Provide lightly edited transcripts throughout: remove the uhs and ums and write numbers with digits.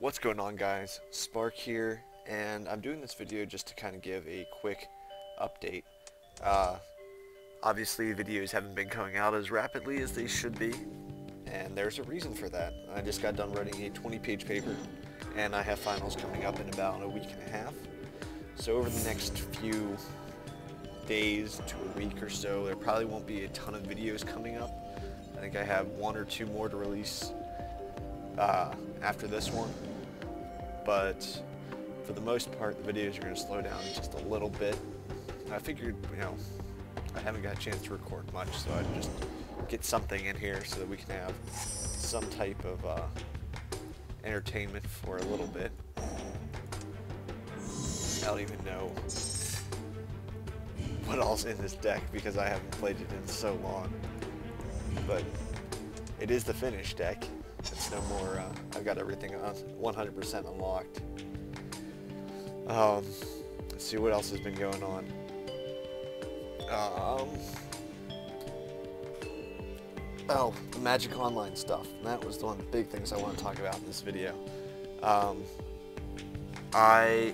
What's going on, guys? Spark here, and I'm doing this video just to kind of give a quick update. Obviously videos haven't been coming out as rapidly as they should be, and there's a reason for that. I just got done writing a 20-page paper, and I have finals coming up in about a week and a half. So over the next few days to a week or so, there probably won't be a ton of videos coming up. I think I have one or two more to release after this one, but for the most part the videos are going to slow down just a little bit. I figured, you know, I haven't got a chance to record much, so I'd just get something in here so that we can have some type of entertainment for a little bit. I don't even know what all's in this deck because I haven't played it in so long, but it is the finished deck. It's no more, I've got everything 100% unlocked. Let's see what else has been going on. Oh, the Magic Online stuff. That was the one of the big things I want to talk about in this video. I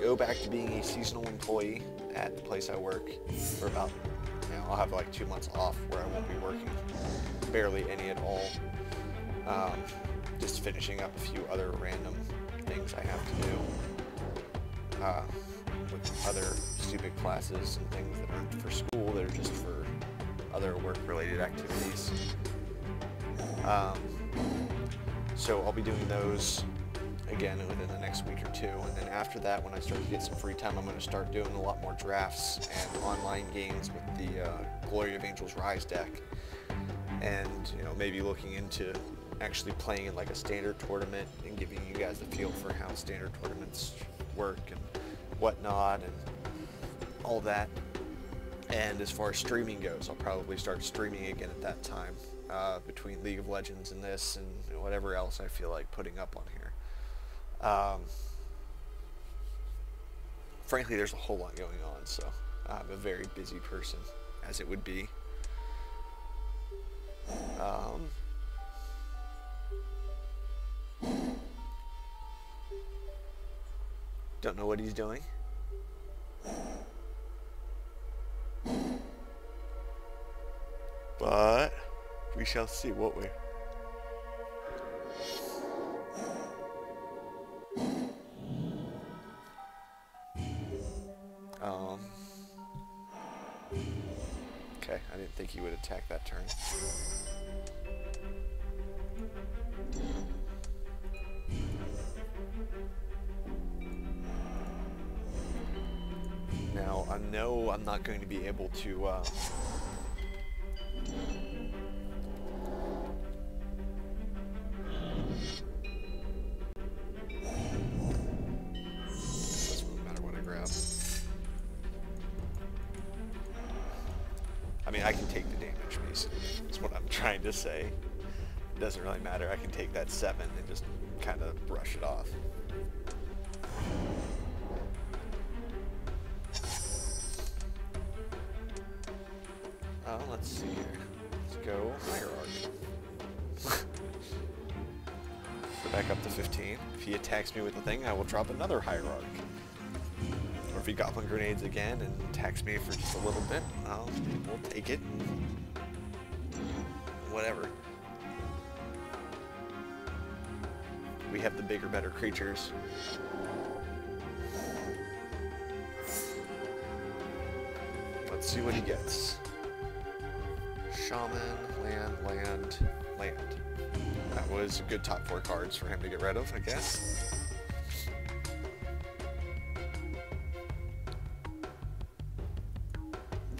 go back to being a seasonal employee at the place I work for about, you know, I'll have like 2 months off where I won't be working barely any at all. Just finishing up a few other random things I have to do with other stupid classes and things that aren't for school, they're just for other work-related activities. So I'll be doing those again within the next week or two, and then after that, when I start to get some free time, I'm going to start doing a lot more drafts and online games with the Glory of Angels Rise deck, and, you know, maybe looking into actually playing in like a standard tournament and giving you guys the feel for how standard tournaments work and whatnot and all that. And as far as streaming goes, I'll probably start streaming again at that time, between League of Legends and this and whatever else I feel like putting up on here. Frankly, there's a whole lot going on, so I'm a very busy person, as it would be. Don't know what he's doing. But we shall see, won't we? Okay, I didn't think he would attack that turn. Now, I know I'm not going to be able to I can take the damage, basically, is what I'm trying to say. It doesn't really matter. I can take that 7 and just kind of brush it off. Let's see here. Let's go Hierarch. Go back up to 15. If he attacks me with the thing, I will drop another Hierarch. Or if he Goblin Grenades again and attacks me for just a little bit, we'll take it. Whatever. We have the bigger, better creatures. Let's see what he gets. Shaman, land. That was a good top 4 cards for him to get rid of, I guess.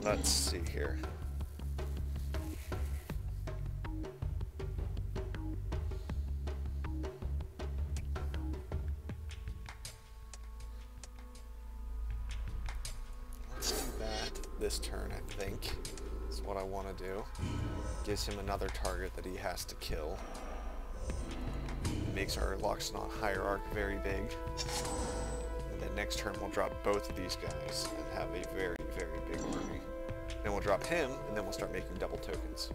Let's see here. Let's do that this turn, I think. That's what I want to do. Gives him another target that he has to kill. Makes our Loxodon Hierarch very big. And then next turn we'll drop both of these guys and have a very, very big army. Then we'll drop him, and then we'll start making double tokens.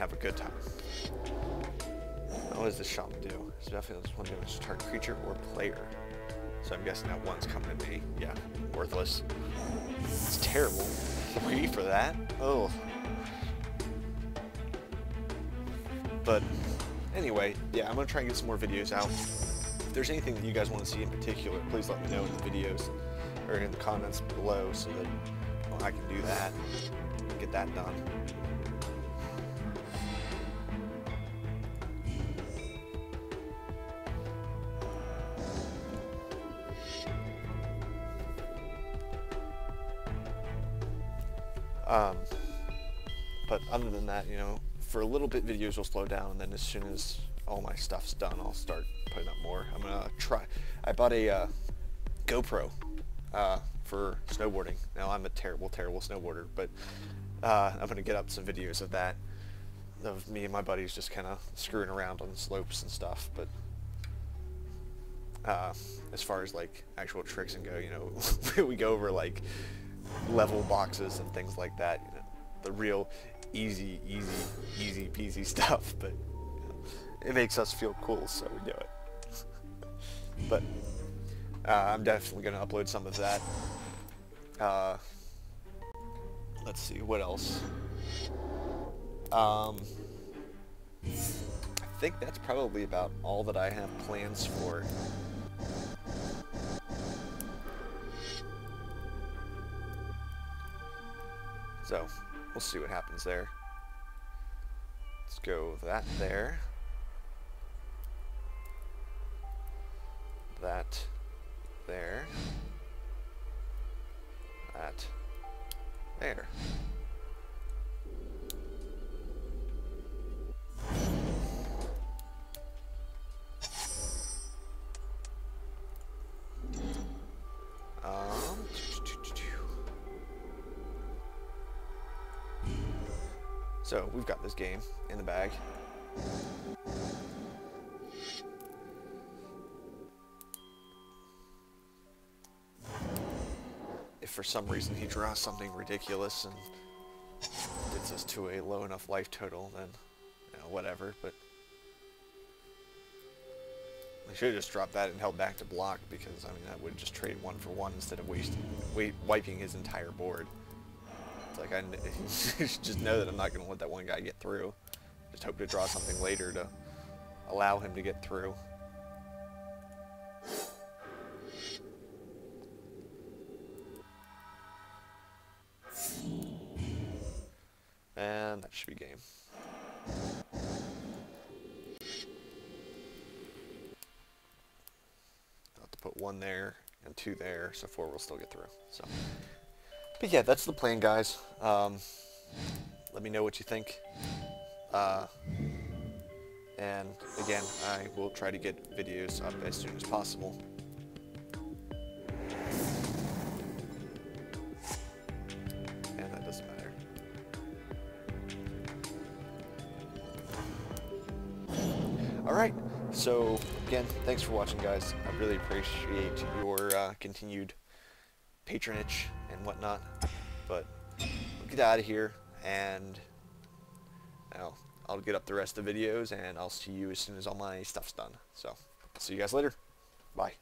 have a good time. Now, what does this shop do? It's definitely this one damage to target creature or player. So I'm guessing that one's coming to me. Yeah, worthless. It's terrible. 3 for that? Oh. But anyway, yeah, I'm gonna try and get some more videos out. If there's anything that you guys want to see in particular, please let me know in the videos or in the comments below so that I can do that and get that done. But other than that, you know, for a little bit videos will slow down, and then as soon as all my stuff's done, I'll start putting up more. I'm gonna try. I bought a GoPro for snowboarding. Now I'm a terrible snowboarder, but I'm gonna get up some videos of that, of me and my buddies just kind of screwing around on slopes and stuff. But as far as like actual tricks and go, you know, we go over like level boxes and things like that, you know, the real easy peasy stuff, but you know, it makes us feel cool, so we do it. But I'm definitely gonna upload some of that. Let's see what else. I think that's probably about all that I have plans for. So, we'll see what happens there. Let's go that there. That there. That there. So we've got this game in the bag. If for some reason he draws something ridiculous and gets us to a low enough life total, then you know, whatever, but I should have just dropped that and held back to block, because I mean that would just trade one for one instead of wiping his entire board. Like I just know that I'm not going to let that one guy get through. Just hope to draw something later to allow him to get through. And that should be game. I'll have to put 1 there and 2 there, so 4 will still get through. So. But yeah, that's the plan, guys. Let me know what you think. And again, I will try to get videos up as soon as possible. And that doesn't matter. Alright, so again, thanks for watching, guys. I really appreciate your continued patronage and whatnot, but I'll get out of here, and I'll get up the rest of the videos, and I'll see you as soon as all my stuff's done. So, see you guys later. Bye.